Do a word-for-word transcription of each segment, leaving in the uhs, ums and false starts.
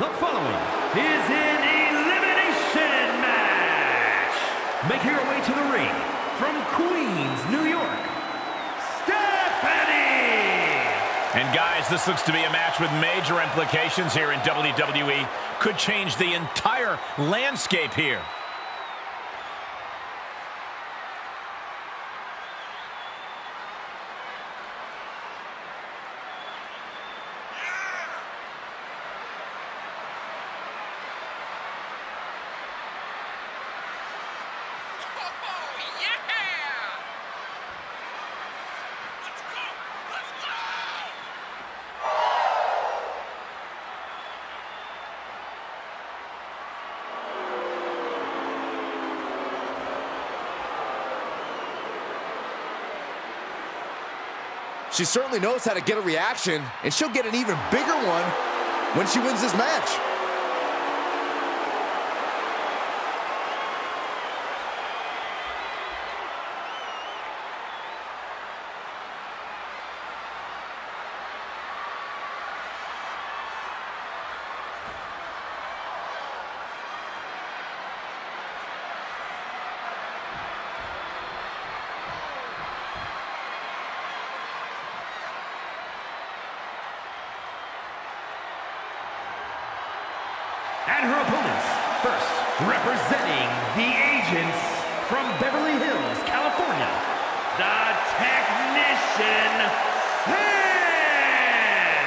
The following is an elimination match. Making her way to the ring from Queens, New York, Stephanie! And guys, this looks to be a match with major implications here in W W E. Could change the entire landscape here. She certainly knows how to get a reaction, and she'll get an even bigger one when she wins this match. And her opponents, first, representing the agents from Beverly Hills, California, the Technician, Sam!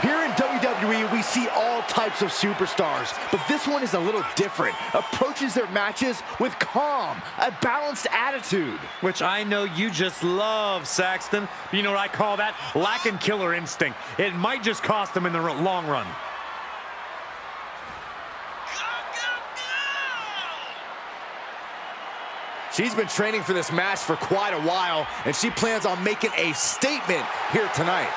Here in W W E, we see all types of superstars, but this one is a little different. Approaches their matches with calm, a balanced attitude. Which I know you just love, Saxton. You know what I call that? Lacking killer instinct. It might just cost them in the long run. She's been training for this match for quite a while, and she plans on making a statement here tonight.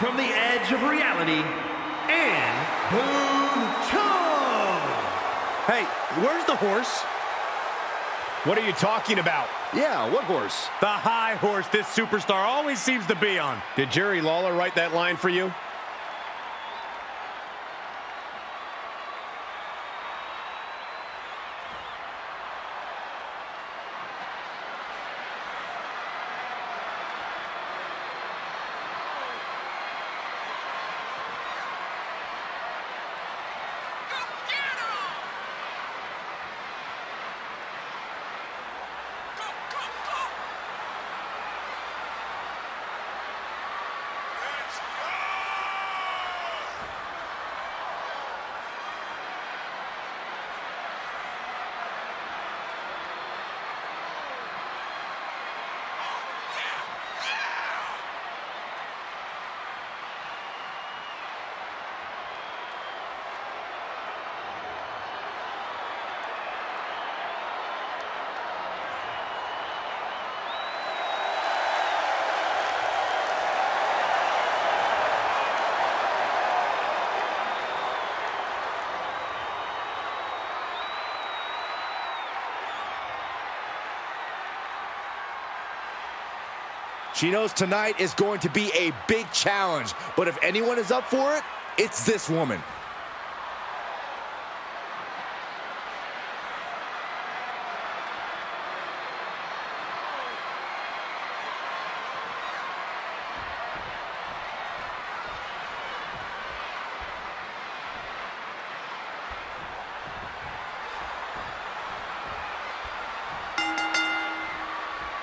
From the edge of reality, Anne Boonchuy! Hey, where's the horse? What are you talking about? Yeah, what horse? The high horse this superstar always seems to be on. Did Jerry Lawler write that line for you? She knows tonight is going to be a big challenge, but if anyone is up for it, it's this woman.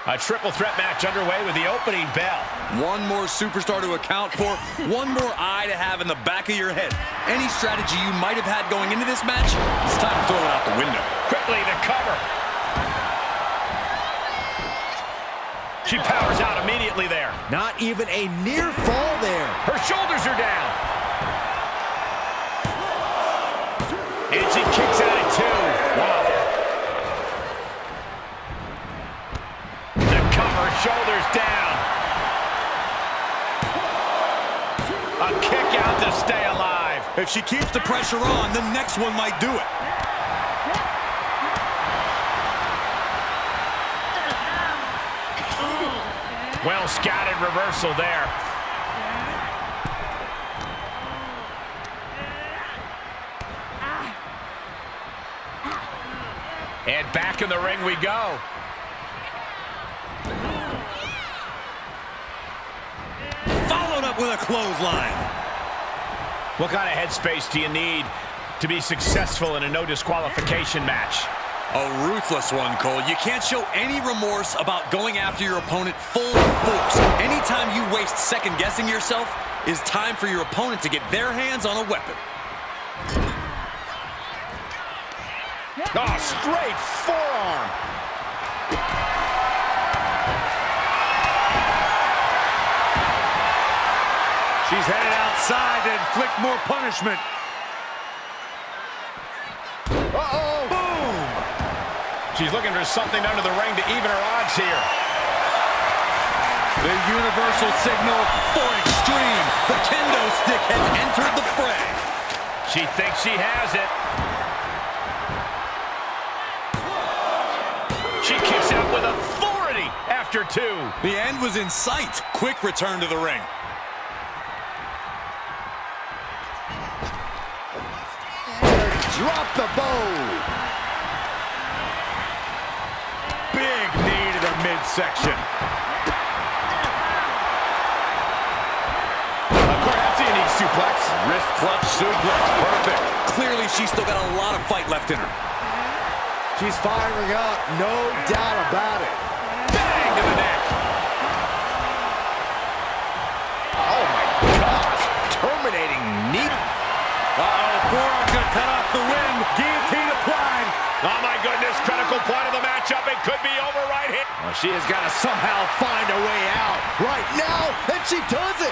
A triple threat match underway with the opening bell. One more superstar to account for, one more eye to have in the back of your head. Any strategy you might have had going into this match, it's time to throw it out the window. Quickly, the cover. She powers out immediately there. Not even a near fall there. Her shoulders are down. And she kicks out at two. Wow. The cover, shoulders down. A kick out to stay alive. If she keeps the pressure on, the next one might do it. Well scouted reversal there. And back in the ring we go. Followed up with a clothesline. What kind of headspace do you need to be successful in a no disqualification match? A ruthless one, Cole. You can't show any remorse about going after your opponent full force. Anytime you waste second-guessing yourself, it's time for your opponent to get their hands on a weapon. Oh, straight forearm. She's headed outside to inflict more punishment. She's looking for something under the ring to even her odds here. The universal signal for extreme. The kendo stick has entered the fray. She thinks she has it. She kicks out with authority after two. The end was in sight. Quick return to the ring. Drop the bow. Midsection. A Corinthian suplex. Wrist clutch suplex. Perfect. Clearly, she's still got a lot of fight left in her. She's firing up, no doubt about it. Bang to the neck. Oh my gosh. Terminating knee. Uh-oh, forearm gonna cut off the wind. Guillotine applied. Oh my goodness, critical point of the matchup. It could be over right here. Well, she has got to somehow find a way out right now, and she does it.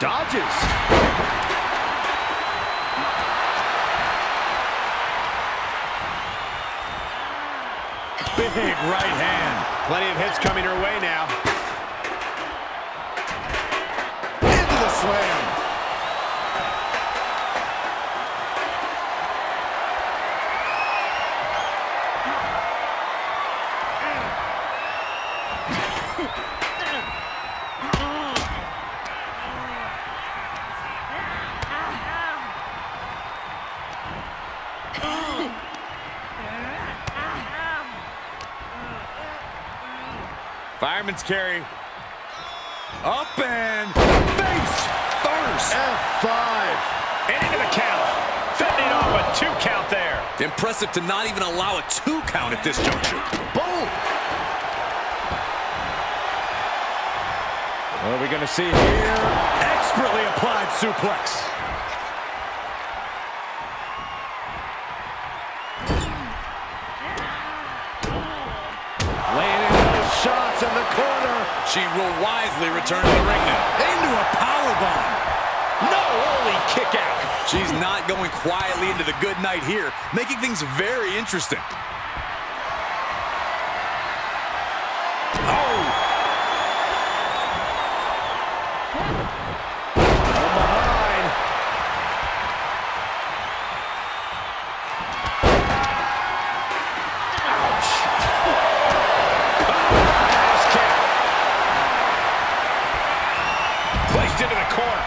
Dodges. Big right hand. Plenty of hits coming her way now. Into the slam. Fireman's carry. Up and face first. F five. And into the count. Fending off a two count there. Impressive to not even allow a two count at this juncture. Boom. What are we going to see here? Expertly applied suplex. Shots in the corner. She will wisely return to the ring now. Into a powerbomb. No, holy kick out. She's not going quietly into the good night here, making things very interesting. Oh! From behind. Ouch! Into the corner.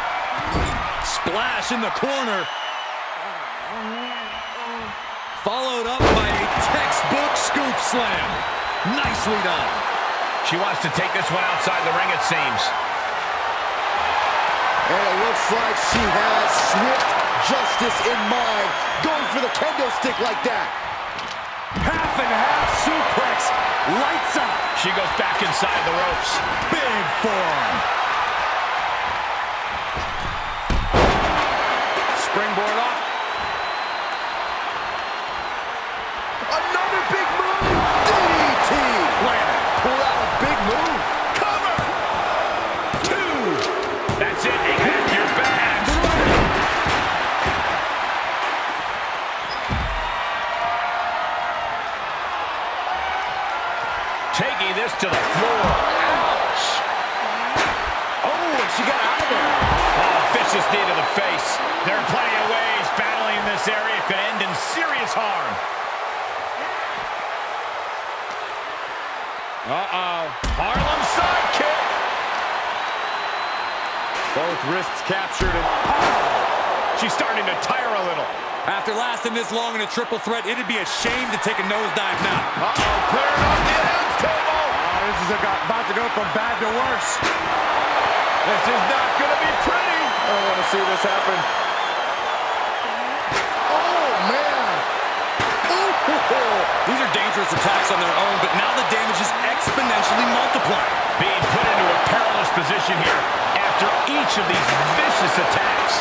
Splash in the corner. Followed up by a textbook scoop slam. Nicely done. She wants to take this one outside the ring, it seems. And it looks like she has swift justice in mind. Going for the kendo stick like that. Half and half suplex. Lights up. She goes back inside the ropes. Big form. Springboard off. Another big move. taking this to the floor. Ouch! Oh, and she got out of there. Oh, vicious knee to the face. There are plenty of ways battling in this area could end in serious harm. Uh-oh. Harlem sidekick. Both wrists captured. And oh, she's starting to tire a little. After lasting this long in a triple threat, it'd be a shame to take a nosedive now. Uh-oh, cleared on the announce table. Oh, this is about to go from bad to worse. This is not going to be pretty. I don't want to see this happen. Oh, man. Ooh. These are dangerous attacks on their own, but now the damage is exponentially multiplied. Being put into a perilous position here after each of these vicious attacks.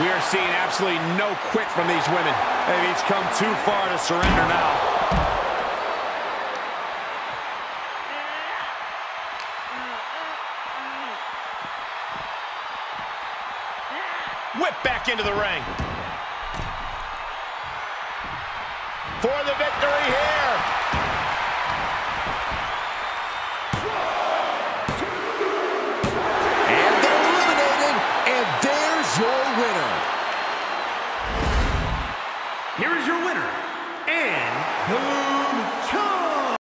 We are seeing absolutely no quit from these women. They've each come too far to surrender now. Whip back into the ring. For the